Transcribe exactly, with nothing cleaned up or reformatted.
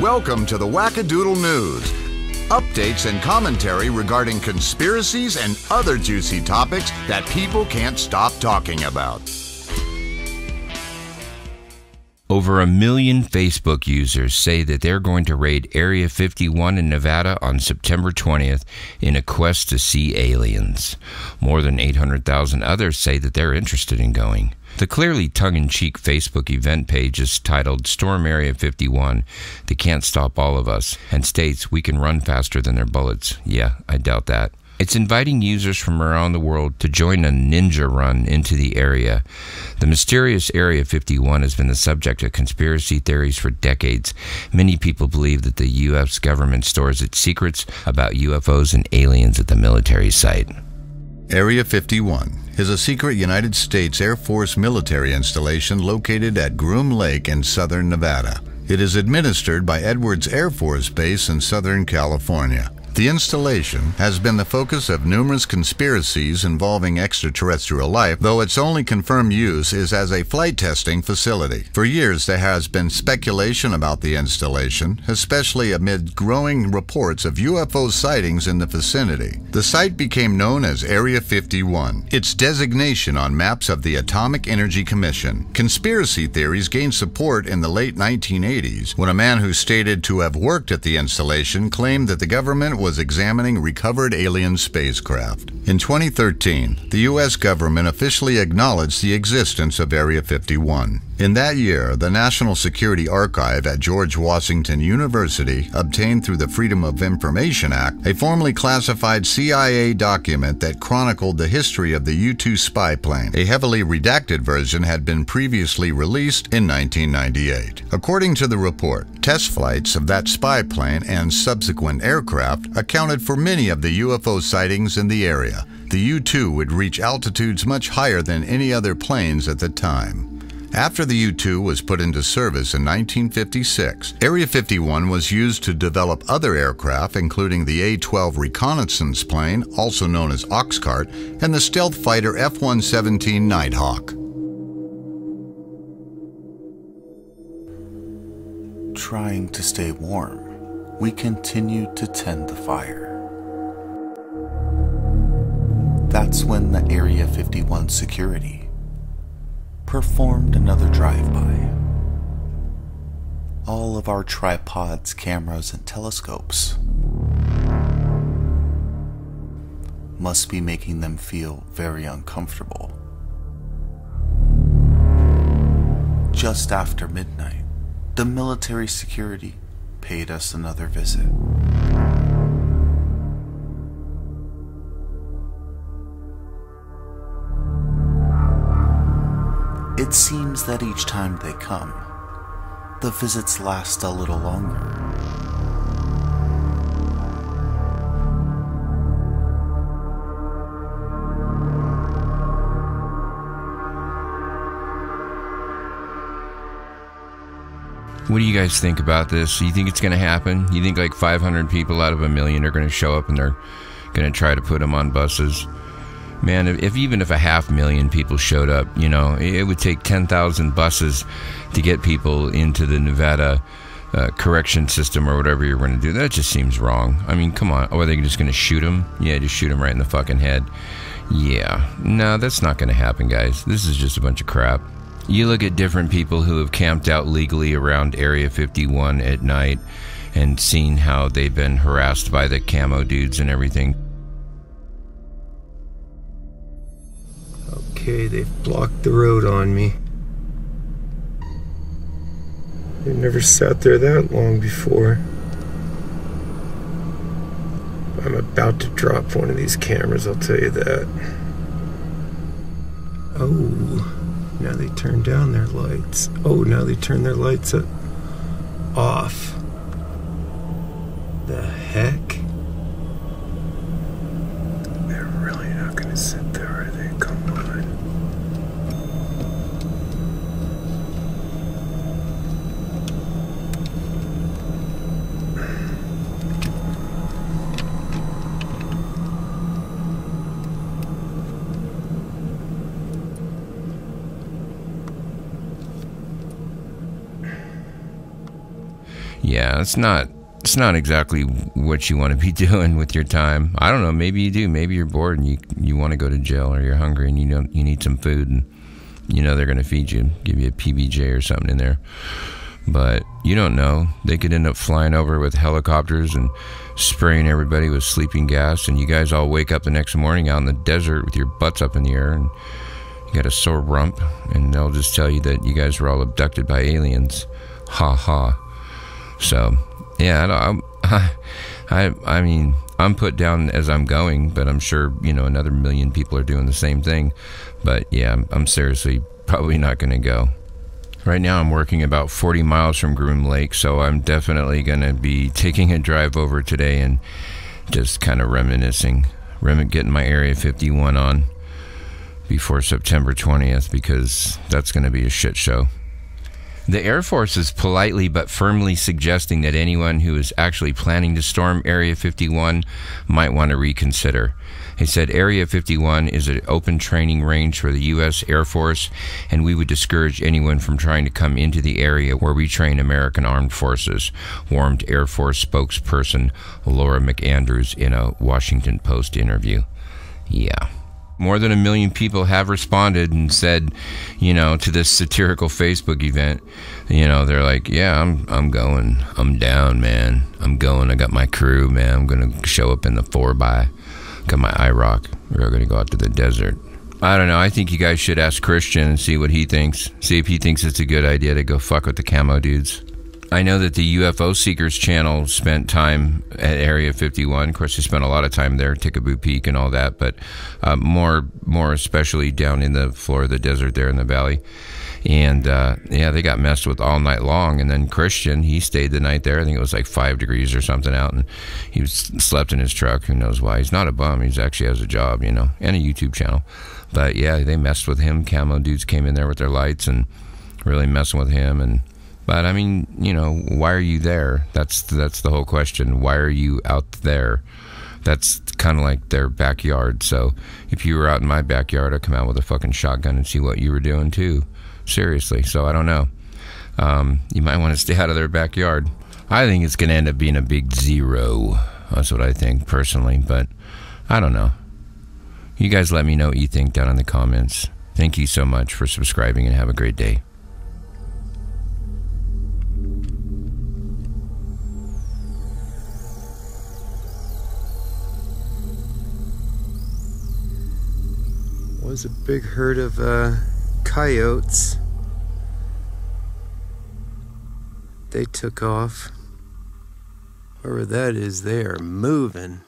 Welcome to the Whack-a-Doodle News. Updates and commentary regarding conspiracies and other juicy topics that people can't stop talking about. Over a million Facebook users say that they're going to raid Area fifty-one in Nevada on September twentieth in a quest to see aliens. More than eight hundred thousand others say that they're interested in going. The clearly tongue-in-cheek Facebook event page is titled Storm Area fifty-one, They Can't Stop All of Us, and states we can run faster than their bullets. Yeah, I doubt that. It's inviting users from around the world to join a ninja run into the area. The mysterious Area fifty-one has been the subject of conspiracy theories for decades. Many people believe that the U S government stores its secrets about U F Os and aliens at the military site. Area fifty-one is a secret United States Air Force military installation located at Groom Lake in southern Nevada. It is administered by Edwards Air Force Base in Southern California. The installation has been the focus of numerous conspiracies involving extraterrestrial life, though its only confirmed use is as a flight testing facility. For years, there has been speculation about the installation, especially amid growing reports of U F O sightings in the vicinity. The site became known as Area fifty-one, its designation on maps of the Atomic Energy Commission. Conspiracy theories gained support in the late nineteen eighties, when a man who stated to have worked at the installation claimed that the government was examining recovered alien spacecraft. In twenty thirteen, the U S government officially acknowledged the existence of Area fifty-one. In that year, the National Security Archive at George Washington University obtained through the Freedom of Information Act a formally classified C I A document that chronicled the history of the U two spy plane. A heavily redacted version had been previously released in nineteen ninety-eight. According to the report, test flights of that spy plane and subsequent aircraft accounted for many of the U F O sightings in the area. The U two would reach altitudes much higher than any other planes at the time. After the U two was put into service in nineteen fifty-six, Area fifty-one was used to develop other aircraft, including the A twelve reconnaissance plane, also known as Oxcart, and the stealth fighter F one seventeen Nighthawk. Trying to stay warm, we continued to tend the fire. That's when the Area fifty-one security performed another drive-by. All of our tripods, cameras, and telescopes must be making them feel very uncomfortable. Just after midnight, the military security paid us another visit. It seems that each time they come, the visits last a little longer. What do you guys think about this? You think it's going to happen? You think like five hundred people out of a million are going to show up and they're going to try to put them on buses? Man, if even if a half million people showed up, you know, it would take ten thousand buses to get people into the Nevada uh, correction system or whatever you're going to do. That just seems wrong. I mean, come on. Oh, are they just going to shoot them? Yeah, just shoot them right in the fucking head. Yeah. No, that's not going to happen, guys. This is just a bunch of crap. You look at different people who have camped out legally around Area fifty-one at night and seen how they've been harassed by the camo dudes and everything. Okay, they've blocked the road on me. I've never sat there that long before. I'm about to drop one of these cameras, I'll tell you that. Oh, now they turn down their lights. Oh, now they turn their lights up. Off. The heck? They're really not gonna sit there. Yeah, it's not it's not exactly what you want to be doing with your time. I don't know, maybe you do. Maybe you're bored and you you want to go to jail, or you're hungry and you don't you need some food, and you know they're going to feed you, give you a P B J or something in there. But you don't know. They could end up flying over with helicopters and spraying everybody with sleeping gas, and you guys all wake up the next morning out in the desert with your butts up in the air, and you got a sore rump, and they'll just tell you that you guys were all abducted by aliens. Ha ha. So, yeah, I, I, I, I mean, I'm put down as I'm going, but I'm sure, you know, another million people are doing the same thing. But, yeah, I'm, I'm seriously probably not going to go. Right now I'm working about forty miles from Groom Lake, so I'm definitely going to be taking a drive over today and just kind of reminiscing. Getting my Area fifty-one on before September twentieth, because that's going to be a shit show. The Air Force is politely but firmly suggesting that anyone who is actually planning to storm Area fifty-one might want to reconsider. They said Area fifty-one is an open training range for the U S Air Force, and we would discourage anyone from trying to come into the area where we train American armed forces, warned Air Force spokesperson Laura McAndrews in a Washington Post interview. Yeah. More than a million people have responded and said, you know, to this satirical Facebook event. You know, they're like, yeah, I'm I'm going. I'm down, man. I'm going. I got my crew, man. I'm going to show up in the four by. Got my IROC. We're going to go out to the desert. I don't know. I think you guys should ask Christian and see what he thinks. See if he thinks it's a good idea to go fuck with the camo dudes. I know that the U F O Seekers channel spent time at Area fifty-one. Of course, they spent a lot of time there, Tickaboo Peak and all that, but uh, more more especially down in the floor of the desert there in the valley. And, uh, yeah, they got messed with all night long. And then Christian, he stayed the night there. I think it was like five degrees or something out, and he was, slept in his truck. Who knows why? He's not a bum. He actually has a job, you know, and a YouTube channel. But, yeah, they messed with him. Camo dudes came in there with their lights and really messing with him. And But, I mean, you know, why are you there? That's that's the whole question. Why are you out there? That's kind of like their backyard. So if you were out in my backyard, I'd come out with a fucking shotgun and see what you were doing, too. Seriously. So I don't know. Um, you might want to stay out of their backyard. I think it's going to end up being a big zero. That's what I think, personally. But I don't know. You guys let me know what you think down in the comments. Thank you so much for subscribing, and have a great day. Was a big herd of uh, coyotes. They took off. Wherever that is, they are moving.